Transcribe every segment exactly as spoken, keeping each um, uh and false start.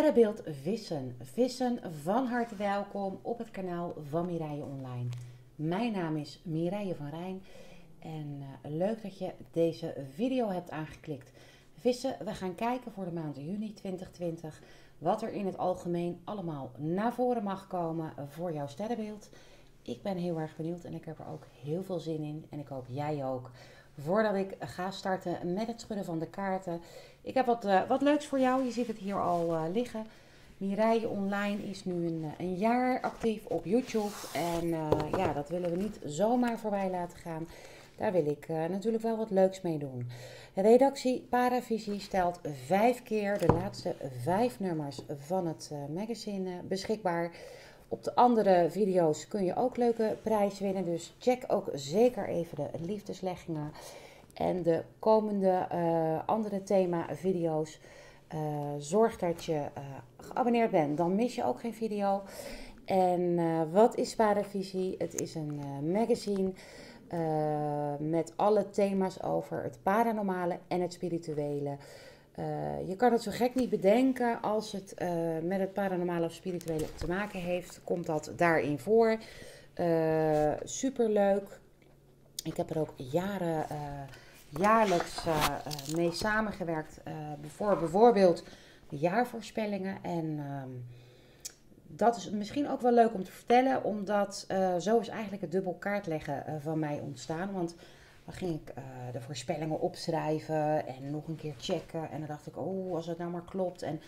Sterrenbeeld Vissen. Vissen, van harte welkom op het kanaal van Mireille Online. Mijn naam is Mireille van Rijn en leuk dat je deze video hebt aangeklikt. Vissen, we gaan kijken voor de maand juni twintig twintig wat er in het algemeen allemaal naar voren mag komen voor jouw sterrenbeeld. Ik ben heel erg benieuwd en ik heb er ook heel veel zin in en ik hoop jij ook. Voordat ik ga starten met het schudden van de kaarten, ik heb wat, uh, wat leuks voor jou. Je ziet het hier al uh, liggen. Mireille Online is nu een, een jaar actief op YouTube. En uh, ja, dat willen we niet zomaar voorbij laten gaan. Daar wil ik uh, natuurlijk wel wat leuks mee doen. De redactie ParaVisie stelt vijf keer de laatste vijf nummers van het uh, magazine uh, beschikbaar. Op de andere video's kun je ook leuke prijzen winnen. Dus check ook zeker even de liefdesleggingen. En de komende uh, andere thema-video's. Uh, zorg dat je uh, geabonneerd bent. Dan mis je ook geen video. En uh, wat is ParaVisie? Het is een uh, magazine uh, met alle thema's over het paranormale en het spirituele. Uh, je kan het zo gek niet bedenken. Als het uh, met het paranormale of spirituele te maken heeft, komt dat daarin voor. Uh, superleuk. Ik heb er ook jaren, uh, jaarlijks uh, uh, mee samengewerkt uh, voor bijvoorbeeld jaarvoorspellingen. En uh, dat is misschien ook wel leuk om te vertellen, omdat uh, zo is eigenlijk het dubbel kaartleggen uh, van mij ontstaan. Want dan ging ik uh, de voorspellingen opschrijven en nog een keer checken. En dan dacht ik, oh, als het nou maar klopt. En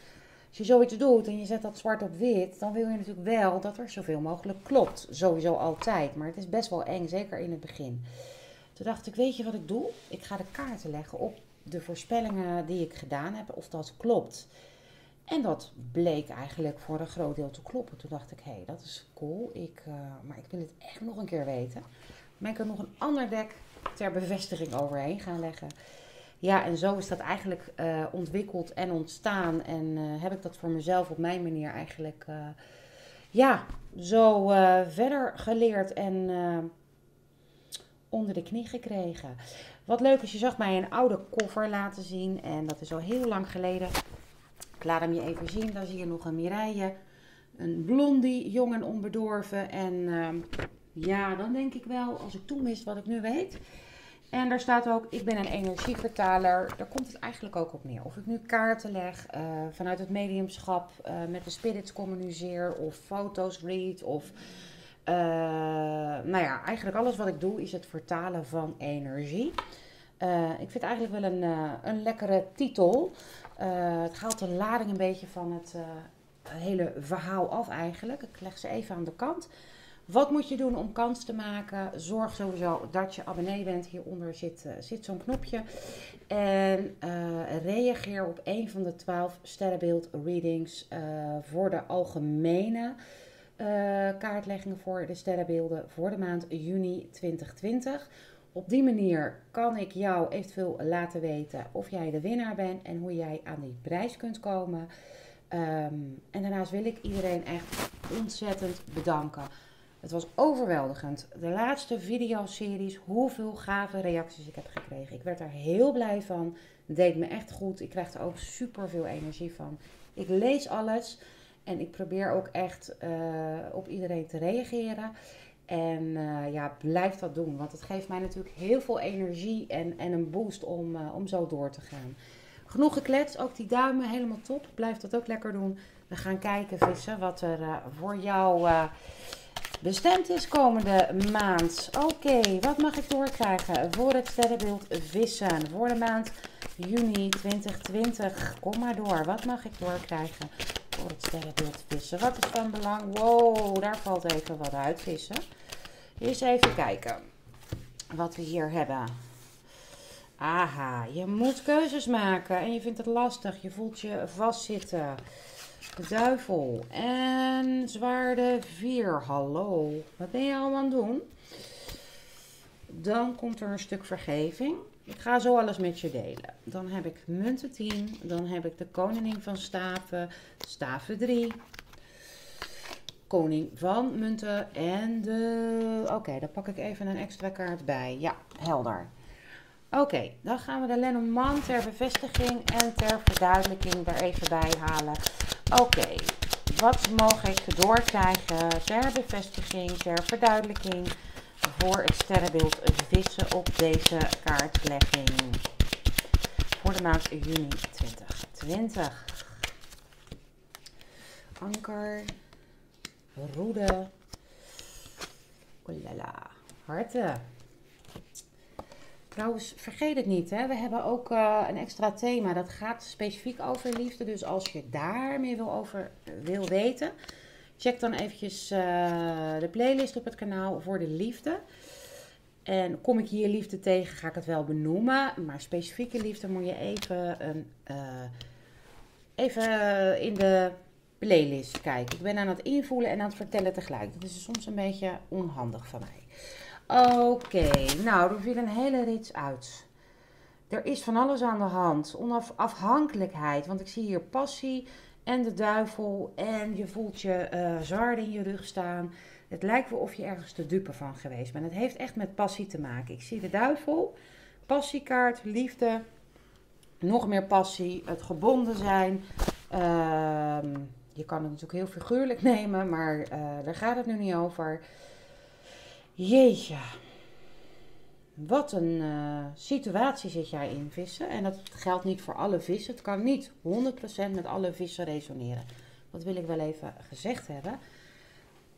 als je zoiets doet en je zet dat zwart op wit, dan wil je natuurlijk wel dat er zoveel mogelijk klopt. Sowieso altijd. Maar het is best wel eng, zeker in het begin. Toen dacht ik, weet je wat ik doe? Ik ga de kaarten leggen op de voorspellingen die ik gedaan heb, of dat klopt. En dat bleek eigenlijk voor een groot deel te kloppen. Toen dacht ik, hé, hey, dat is cool. Ik, uh, maar ik wil het echt nog een keer weten. Maar ik kan nog een ander dek ter bevestiging overheen gaan leggen. Ja, en zo is dat eigenlijk uh, ontwikkeld en ontstaan. En uh, heb ik dat voor mezelf op mijn manier eigenlijk uh, ja, zo uh, verder geleerd en uh, onder de knie gekregen. Wat leuk is, je zag mij een oude koffer laten zien. En dat is al heel lang geleden. Ik laat hem je even zien. Daar zie je nog een Mireille. Een blondie, jong en onbedorven. En Uh, ja, dan denk ik wel, als ik toen wist wat ik nu weet. En daar staat ook, ik ben een energievertaler. Daar komt het eigenlijk ook op neer. Of ik nu kaarten leg, uh, vanuit het mediumschap, uh, met de spirits communiceer, of foto's read, of uh, nou ja, eigenlijk alles wat ik doe is het vertalen van energie. Uh, ik vind eigenlijk wel een, uh, een lekkere titel. Uh, het haalt de lading een beetje van het uh, hele verhaal af eigenlijk. Ik leg ze even aan de kant. Wat moet je doen om kans te maken? Zorg sowieso dat je abonnee bent. Hieronder zit, zit zo'n knopje. En uh, reageer op een van de twaalf sterrenbeeld readings uh, voor de algemene uh, kaartleggingen voor de sterrenbeelden voor de maand juni twintig twintig. Op die manier kan ik jou eventueel laten weten of jij de winnaar bent en hoe jij aan die prijs kunt komen. Um, en daarnaast wil ik iedereen echt ontzettend bedanken. Het was overweldigend. De laatste videoseries, hoeveel gave reacties ik heb gekregen. Ik werd er heel blij van. Het deed me echt goed. Ik krijg er ook super veel energie van. Ik lees alles en ik probeer ook echt uh, op iedereen te reageren. En uh, ja, blijf dat doen. Want het geeft mij natuurlijk heel veel energie en, en een boost om, uh, om zo door te gaan. Genoeg gekletst. Ook die duimen helemaal top. Blijf dat ook lekker doen. We gaan kijken, vissen, wat er uh, voor jou Uh, bestemd is komende maand. Oké, okay, wat mag ik doorkrijgen voor het sterrenbeeld Vissen? Voor de maand juni twintig twintig. Kom maar door. Wat mag ik doorkrijgen voor het sterrenbeeld Vissen? Wat is van belang? Wow, daar valt even wat uit, vissen. Eens even kijken wat we hier hebben. Aha, je moet keuzes maken en je vindt het lastig. Je voelt je vastzitten. De duivel en zwaarde vier. Hallo, wat ben je allemaal aan het doen? Dan komt er een stuk vergeving. Ik ga zo alles met je delen. Dan heb ik munten tien. Dan heb ik de koningin van staven. Staven drie. Koning van munten. En de... Oké, okay, daar pak ik even een extra kaart bij. Ja, helder. Oké, okay, dan gaan we de Lenormand ter bevestiging en ter verduidelijking er even bij halen. Oké, okay. Wat mag ik doorkrijgen ter bevestiging, ter verduidelijking voor het sterrenbeeld Vissen op deze kaartlegging voor de maand juni twintig twintig? Anker, roede, oelala, harten. Trouwens, vergeet het niet, hè? We hebben ook uh, een extra thema. Dat gaat specifiek over liefde. Dus als je daar meer wil over wil weten, check dan eventjes uh, de playlist op het kanaal voor de liefde. En kom ik hier liefde tegen, ga ik het wel benoemen. Maar specifieke liefde moet je even, een, uh, even in de playlist kijken. Ik ben aan het invoelen en aan het vertellen tegelijk. Dat is soms een beetje onhandig van mij. Oké, okay, nou, er viel een hele rits uit. Er is van alles aan de hand. Onafhankelijkheid, want ik zie hier passie en de duivel. En je voelt je uh, zwaarden in je rug staan. Het lijkt wel of je ergens de dupe van geweest bent. Het heeft echt met passie te maken. Ik zie de duivel, passiekaart, liefde, nog meer passie, het gebonden zijn. Uh, je kan het natuurlijk heel figuurlijk nemen, maar uh, daar gaat het nu niet over. Jeetje, wat een uh, situatie zit jij in, Vissen. En dat geldt niet voor alle vissen. Het kan niet honderd procent met alle vissen resoneren. Dat wil ik wel even gezegd hebben.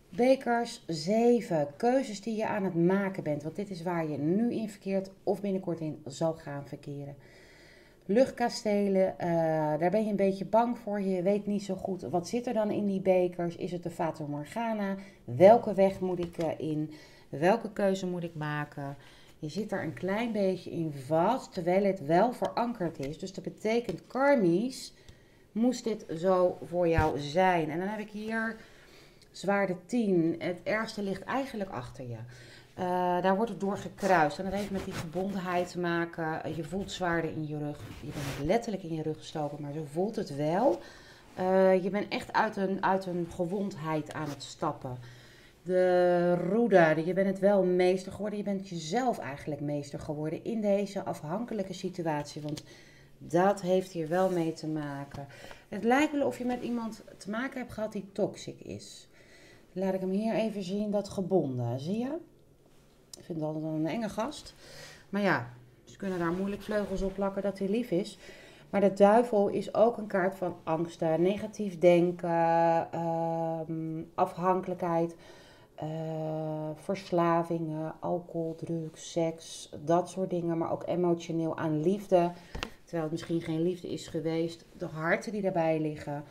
Bekers zeven, keuzes die je aan het maken bent. Want dit is waar je nu in verkeert of binnenkort in zal gaan verkeren. Luchtkastelen, uh, daar ben je een beetje bang voor. Je weet niet zo goed, wat zit er dan in die bekers? Is het de Fata Morgana? Welke weg moet ik uh, in? Welke keuze moet ik maken? Je zit er een klein beetje in vast, terwijl het wel verankerd is. Dus dat betekent karmisch moest dit zo voor jou zijn. En dan heb ik hier zwaarde tien. Het ergste ligt eigenlijk achter je. Uh, daar wordt het door gekruist. En dat heeft met die gebondenheid te maken. Je voelt zwaarden in je rug. Je bent letterlijk in je rug gestoken, maar zo voelt het wel. Uh, je bent echt uit een, uit een gewondheid aan het stappen. De roede, je bent het wel meester geworden. Je bent jezelf eigenlijk meester geworden in deze afhankelijke situatie. Want dat heeft hier wel mee te maken. Het lijkt wel of je met iemand te maken hebt gehad die toxic is. Laat ik hem hier even zien, dat gebonden. Zie je? Ik vind het altijd een enge gast. Maar ja, ze kunnen daar moeilijk vleugels op plakken dat hij lief is. Maar de duivel is ook een kaart van angsten, negatief denken, uh, afhankelijkheid, uh, verslavingen, alcohol, drugs, seks, dat soort dingen. Maar ook emotioneel aan liefde, terwijl het misschien geen liefde is geweest. De harten die daarbij liggen.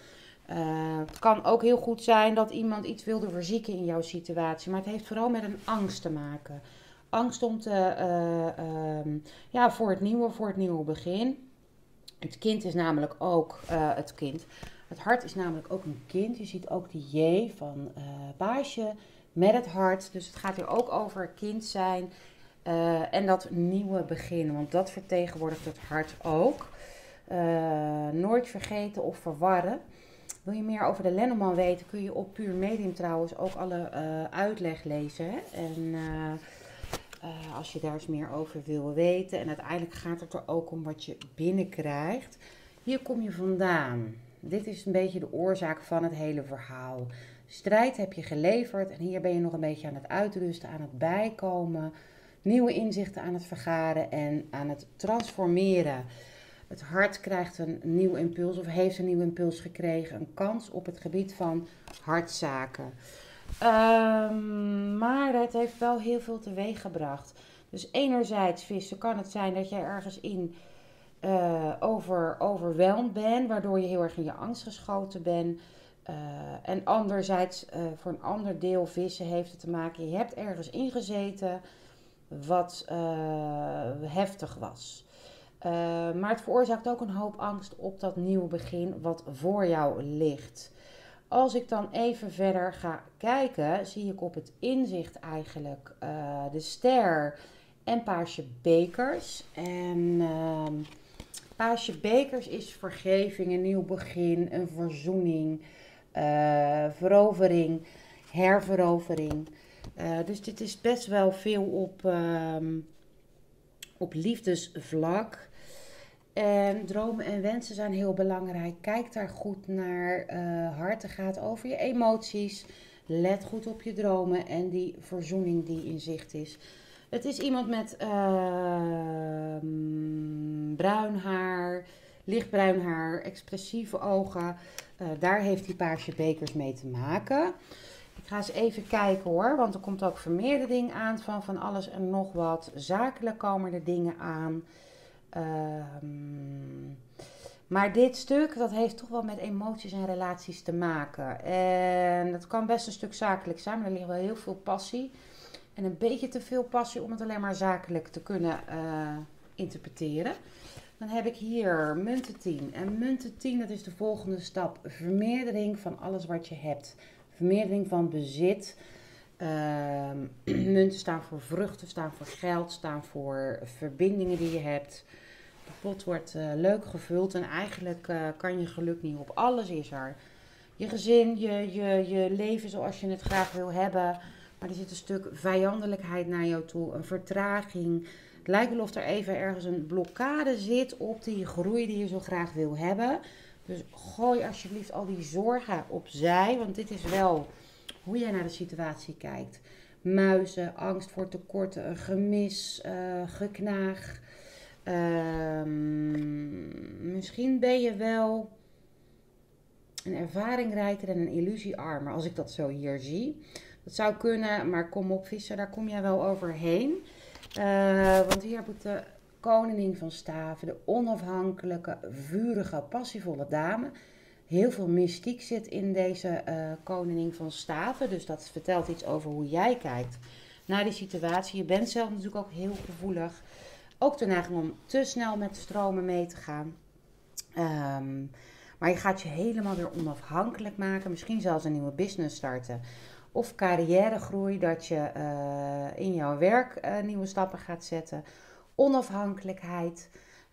Uh, het kan ook heel goed zijn dat iemand iets wilde verzieken in jouw situatie. Maar het heeft vooral met een angst te maken. Angst om te, uh, um, ja, voor het nieuwe, voor het nieuwe begin. Het kind is namelijk ook uh, het kind. Het hart is namelijk ook een kind. Je ziet ook de J van uh, baasje met het hart. Dus het gaat hier ook over kind zijn uh, en dat nieuwe begin. Want dat vertegenwoordigt het hart ook. Uh, nooit vergeten of verwarren. Wil je meer over de Lenneman weten, kun je op Puur Medium trouwens ook alle uh, uitleg lezen. Hè? En uh, uh, als je daar eens meer over wil weten. En uiteindelijk gaat het er ook om wat je binnenkrijgt. Hier kom je vandaan. Dit is een beetje de oorzaak van het hele verhaal. Strijd heb je geleverd en hier ben je nog een beetje aan het uitrusten, aan het bijkomen. Nieuwe inzichten aan het vergaren en aan het transformeren. Het hart krijgt een nieuw impuls of heeft een nieuw impuls gekregen. Een kans op het gebied van hartzaken. Um, maar het heeft wel heel veel teweeg gebracht. Dus enerzijds, Vissen, kan het zijn dat jij ergens in uh, over, overweldigd bent. Waardoor je heel erg in je angst geschoten bent. Uh, en anderzijds, uh, voor een ander deel, Vissen, heeft het te maken. Je hebt ergens ingezeten wat uh, heftig was. Uh, maar het veroorzaakt ook een hoop angst op dat nieuwe begin wat voor jou ligt. Als ik dan even verder ga kijken, zie ik op het inzicht eigenlijk uh, de ster en paarse bekers. En uh, paarse bekers is vergeving, een nieuw begin, een verzoening, uh, verovering, herverovering. Uh, dus dit is best wel veel op, uh, op liefdesvlak. En dromen en wensen zijn heel belangrijk. Kijk daar goed naar. Uh, harten gaat over je emoties. Let goed op je dromen en die verzoening die in zicht is. Het is iemand met uh, bruin haar, lichtbruin haar, expressieve ogen. Uh, daar heeft die paarse bekers mee te maken. Ik ga eens even kijken hoor, want er komt ook vermeerdering aan van van alles en nog wat. Zakelijk komen er dingen aan. Um, maar dit stuk, dat heeft toch wel met emoties en relaties te maken. En dat kan best een stuk zakelijk zijn, maar er ligt wel heel veel passie. En een beetje te veel passie om het alleen maar zakelijk te kunnen uh, interpreteren. Dan heb ik hier munten tien. En munten tien, dat is de volgende stap. Vermeerdering van alles wat je hebt. Vermeerdering van bezit. Uh, munten staan voor vruchten, staan voor geld, staan voor verbindingen die je hebt. De pot wordt uh, leuk gevuld en eigenlijk uh, kan je geluk niet op. Alles is er. Je gezin, je, je, je leven zoals je het graag wil hebben. Maar er zit een stuk vijandelijkheid naar jou toe, een vertraging. Het lijkt wel of er even ergens een blokkade zit op die groei die je zo graag wil hebben. Dus gooi alsjeblieft al die zorgen opzij, want dit is wel hoe jij naar de situatie kijkt. Muizen, angst voor tekorten, gemis, uh, geknaag. Uh, misschien ben je wel een ervaringrijker en een illusiearmer, als ik dat zo hier zie. Dat zou kunnen, maar kom op vissen, daar kom jij wel overheen. Uh, want hier heb ik de koningin van staven, de onafhankelijke, vurige, passievolle dame. Heel veel mystiek zit in deze uh, koningin van staven. Dus dat vertelt iets over hoe jij kijkt naar die situatie. Je bent zelf natuurlijk ook heel gevoelig. Ook de neiging om te snel met stromen mee te gaan. Um, maar je gaat je helemaal weer onafhankelijk maken. Misschien zelfs een nieuwe business starten. Of carrièregroei, dat je uh, in jouw werk uh, nieuwe stappen gaat zetten. Onafhankelijkheid.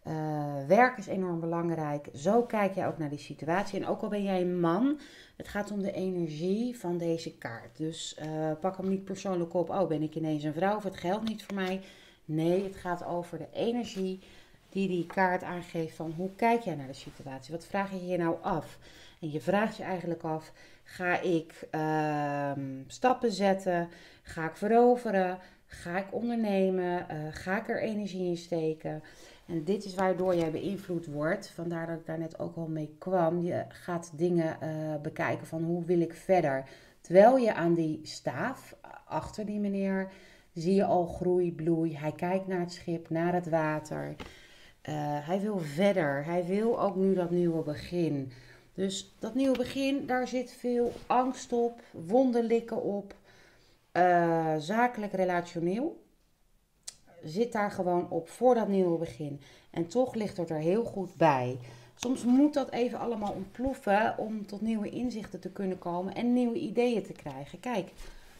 Uh, werk is enorm belangrijk. Zo kijk jij ook naar die situatie. En ook al ben jij een man, het gaat om de energie van deze kaart. Dus uh, pak hem niet persoonlijk op. Oh, ben ik ineens een vrouw of het geldt niet voor mij? Nee, het gaat over de energie die die kaart aangeeft van hoe kijk jij naar de situatie? Wat vraag je hier nou af? En je vraagt je eigenlijk af, ga ik uh, stappen zetten? Ga ik veroveren? Ga ik ondernemen? Uh, ga ik er energie in steken? En dit is waardoor jij beïnvloed wordt. Vandaar dat ik daar net ook al mee kwam. Je gaat dingen uh, bekijken van hoe wil ik verder? Terwijl je aan die staaf, achter die meneer, zie je al groei, bloei. Hij kijkt naar het schip, naar het water. Uh, hij wil verder. Hij wil ook nu dat nieuwe begin. Dus dat nieuwe begin, daar zit veel angst op, wonderlikken op. Uh, zakelijk, relationeel. Zit daar gewoon op voor dat nieuwe begin. En toch ligt het er heel goed bij. Soms moet dat even allemaal ontploffen om tot nieuwe inzichten te kunnen komen en nieuwe ideeën te krijgen. Kijk,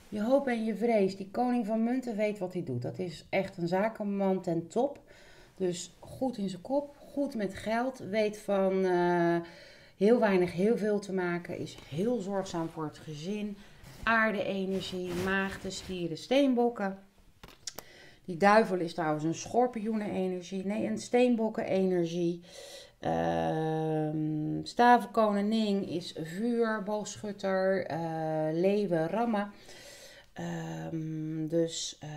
je hoop en je vrees. Die koning van munten weet wat hij doet. Dat is echt een zakenman ten top. Dus goed in zijn kop, goed met geld. Weet van uh, heel weinig heel veel te maken. Is heel zorgzaam voor het gezin. Aarde-energie, maagden, stieren, steenbokken. Die duivel is trouwens een schorpioenen-energie. Nee, een steenbokken-energie. Uh, Stavenkoningin is vuur, boogschutter, uh, leeuwen, rammen. Uh, dus uh,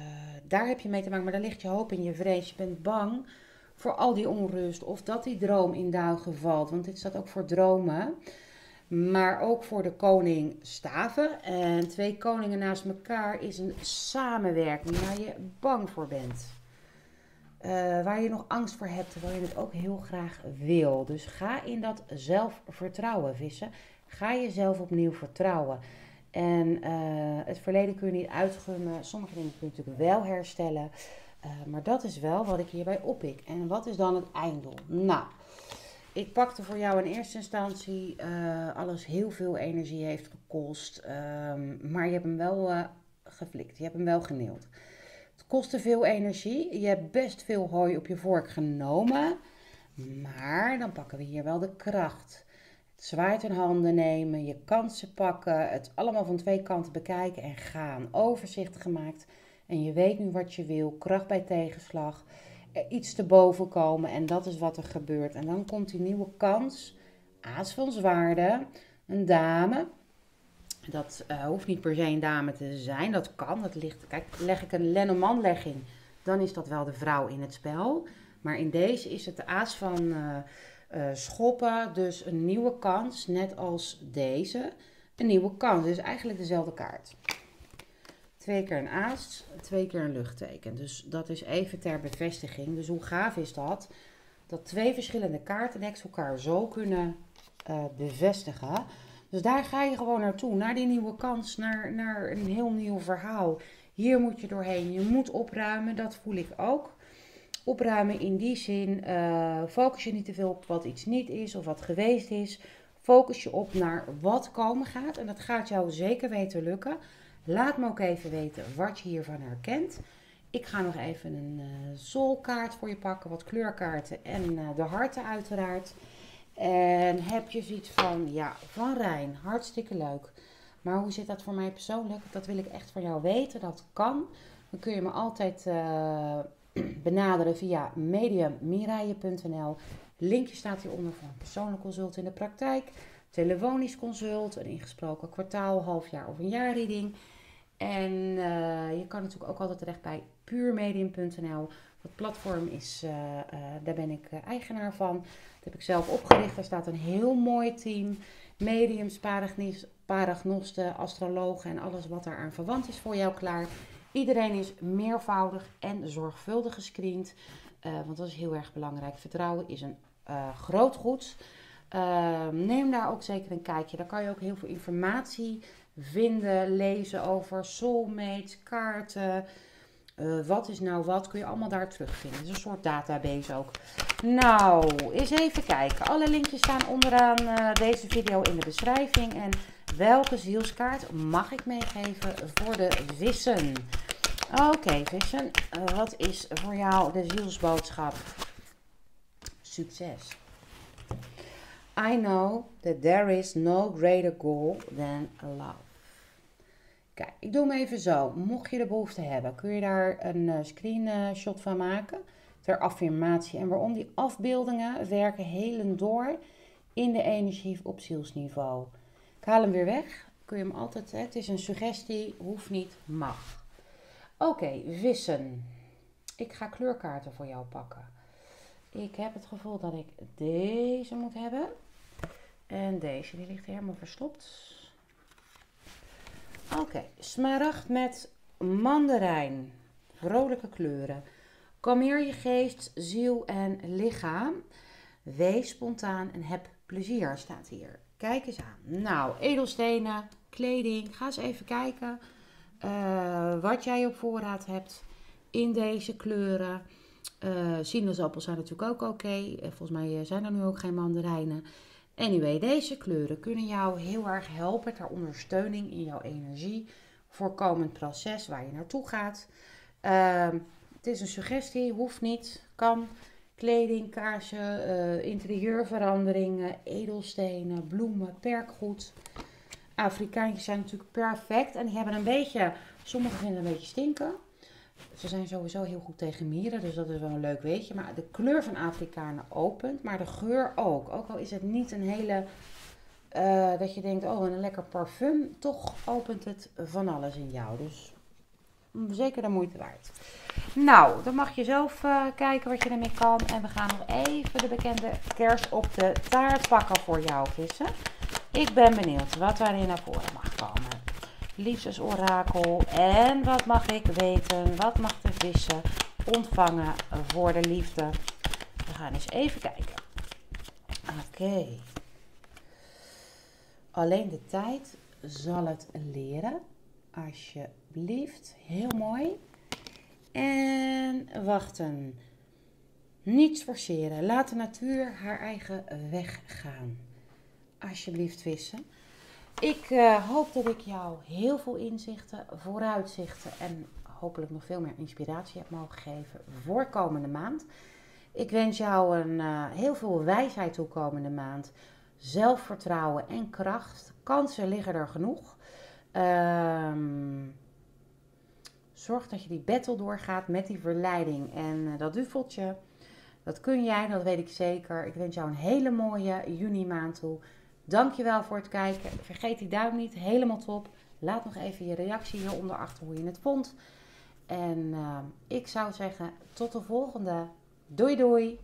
daar heb je mee te maken. Maar daar ligt je hoop in je vrees. Je bent bang voor al die onrust. Of dat die droom in duigen valt. Want dit staat ook voor dromen. Maar ook voor de koning staven. En twee koningen naast elkaar is een samenwerking waar je bang voor bent. Uh, waar je nog angst voor hebt, terwijl je het ook heel graag wil. Dus ga in dat zelfvertrouwen vissen. Ga jezelf opnieuw vertrouwen. En uh, het verleden kun je niet uitgummen. Sommige dingen kun je natuurlijk wel herstellen. Uh, maar dat is wel wat ik hierbij oppik. En wat is dan het einddoel? Nou, ik pakte voor jou in eerste instantie uh, alles heel veel energie heeft gekost. Um, maar je hebt hem wel uh, geflikt. Je hebt hem wel geneeld. Het kostte veel energie. Je hebt best veel hooi op je vork genomen. Maar dan pakken we hier wel de kracht. Het zwaard in handen nemen. Je kansen pakken. Het allemaal van twee kanten bekijken en gaan. Overzicht gemaakt. En je weet nu wat je wil. Kracht bij tegenslag. iets te boven komen. En dat is wat er gebeurt. En dan komt die nieuwe kans. Aas van zwaarden. Een dame. Dat uh, hoeft niet per se een dame te zijn. Dat kan. Dat ligt. Kijk, leg ik een Lenormand-legging, dan is dat wel de vrouw in het spel. Maar in deze is het de aas van uh, uh, schoppen. Dus een nieuwe kans. Net als deze. Een nieuwe kans. Dus eigenlijk dezelfde kaart. Twee keer een aas, twee keer een luchtteken. Dus dat is even ter bevestiging. Dus hoe gaaf is dat? Dat twee verschillende kaartendeks elkaar zo kunnen uh, bevestigen. Dus daar ga je gewoon naartoe. Naar die nieuwe kans, naar, naar een heel nieuw verhaal. Hier moet je doorheen. Je moet opruimen, dat voel ik ook. Opruimen in die zin, uh, focus je niet te veel op wat iets niet is of wat geweest is. Focus je op naar wat komen gaat. En dat gaat jou zeker weten lukken. Laat me ook even weten wat je hiervan herkent. Ik ga nog even een uh, solkaart voor je pakken. Wat kleurkaarten en uh, de harten uiteraard. En heb je zoiets van, ja, Van Rijn, hartstikke leuk. Maar hoe zit dat voor mij persoonlijk? Dat wil ik echt van jou weten. Dat kan. Dan kun je me altijd uh, benaderen via medium mireille punt n l. Linkje staat hieronder voor een persoonlijk consult in de praktijk. Telefonisch consult, een ingesproken kwartaal, halfjaar of een jaarreading. En uh, je kan natuurlijk ook altijd terecht bij puur medium punt n l. Dat platform is, uh, uh, daar ben ik uh, eigenaar van. Dat heb ik zelf opgericht. Daar staat een heel mooi team. Mediums, paragnosten, astrologen en alles wat daaraan verwant is voor jou klaar. Iedereen is meervoudig en zorgvuldig gescreend. Uh, want dat is heel erg belangrijk. Vertrouwen is een uh, groot goed. Uh, neem daar ook zeker een kijkje. Daar kan je ook heel veel informatie vinden, lezen over soulmates, kaarten. Uh, wat is nou wat? Kun je allemaal daar terugvinden. Het is een soort database ook. Nou, eens even kijken. Alle linkjes staan onderaan uh, deze video in de beschrijving. En welke zielskaart mag ik meegeven voor de vissen? Oké, okay, vissen. Uh, wat is voor jou de zielsboodschap? Succes. I know that there is no greater goal than love. Kijk, ik doe hem even zo. Mocht je de behoefte hebben, kun je daar een screenshot van maken. Ter affirmatie. En waarom die afbeeldingen werken helend door in de energie op zielsniveau. Ik haal hem weer weg. Kun je hem altijd, hè? Het is een suggestie. Hoeft niet, mag. Oké, okay, vissen. Ik ga kleurkaarten voor jou pakken. Ik heb het gevoel dat ik deze moet hebben. En deze, die ligt helemaal verstopt. Oké, okay. Smaragd met mandarijn. Vrolijke kleuren. Kalmeer je geest, ziel en lichaam. Wees spontaan en heb plezier, staat hier. Kijk eens aan. Nou, edelstenen, kleding. Ga eens even kijken uh, wat jij op voorraad hebt in deze kleuren. Uh, sinaasappels zijn natuurlijk ook oké. Okay. Volgens mij zijn er nu ook geen mandarijnen. Anyway, deze kleuren kunnen jou heel erg helpen ter ondersteuning in jouw energie. Voorkomend proces waar je naartoe gaat. Uh, het is een suggestie, hoeft niet, kan. Kleding, kaarsen, uh, interieurveranderingen, edelstenen, bloemen, perkgoed. Afrikaantjes zijn natuurlijk perfect en die hebben een beetje, sommigen vinden het een beetje stinken. Ze zijn sowieso heel goed tegen mieren, dus dat is wel een leuk weetje. Maar de kleur van Afrikanen opent, maar de geur ook. Ook al is het niet een hele, uh, dat je denkt, oh een lekker parfum. Toch opent het van alles in jou, dus zeker de moeite waard. Nou, dan mag je zelf uh, kijken wat je ermee kan. En we gaan nog even de bekende kers op de taart pakken voor jou, vissen. Ik ben benieuwd wat daarin naar voren mag komen. Liefdesorakel. En wat mag ik weten? Wat mag de vissen ontvangen voor de liefde? We gaan eens even kijken. Oké. Okay. Alleen de tijd zal het leren. Alsjeblieft. Heel mooi. En wachten. Niets forceren. Laat de natuur haar eigen weg gaan. Alsjeblieft, vissen. Ik uh, hoop dat ik jou heel veel inzichten, vooruitzichten en hopelijk nog veel meer inspiratie heb mogen geven voor komende maand. Ik wens jou een, uh, heel veel wijsheid toe komende maand. Zelfvertrouwen en kracht. Kansen liggen er genoeg. Uh, zorg dat je die battle doorgaat met die verleiding. En uh, dat duveltje, dat kun jij, dat weet ik zeker. Ik wens jou een hele mooie juni maand toe. Dankjewel voor het kijken. Vergeet die duim niet, helemaal top. Laat nog even je reactie hieronder achter hoe je het vond. En uh, ik zou zeggen, tot de volgende. Doei doei!